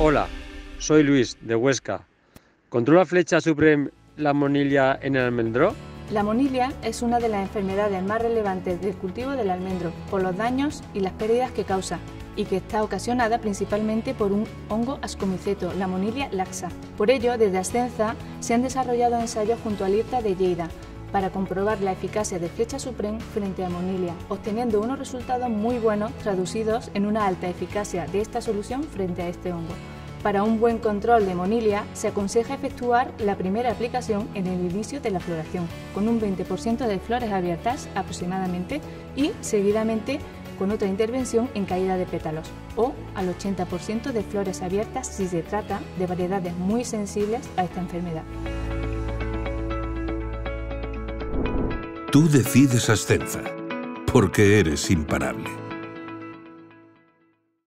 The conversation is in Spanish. Hola, soy Luis de Huesca. ¿Controla Flecha Suprem la monilia en el almendro? La monilia es una de las enfermedades más relevantes del cultivo del almendro por los daños y las pérdidas que causa, y que está ocasionada principalmente por un hongo ascomiceto, la monilia laxa. Por ello, desde Ascenza se han desarrollado ensayos junto al IRTA de Lleida para comprobar la eficacia de Flecha Suprem frente a monilia, obteniendo unos resultados muy buenos traducidos en una alta eficacia de esta solución frente a este hongo. Para un buen control de monilia, se aconseja efectuar la primera aplicación en el inicio de la floración, con un 20% de flores abiertas aproximadamente, y seguidamente con otra intervención en caída de pétalos, o al 80% de flores abiertas si se trata de variedades muy sensibles a esta enfermedad. Tú decides Ascenza, porque eres imparable.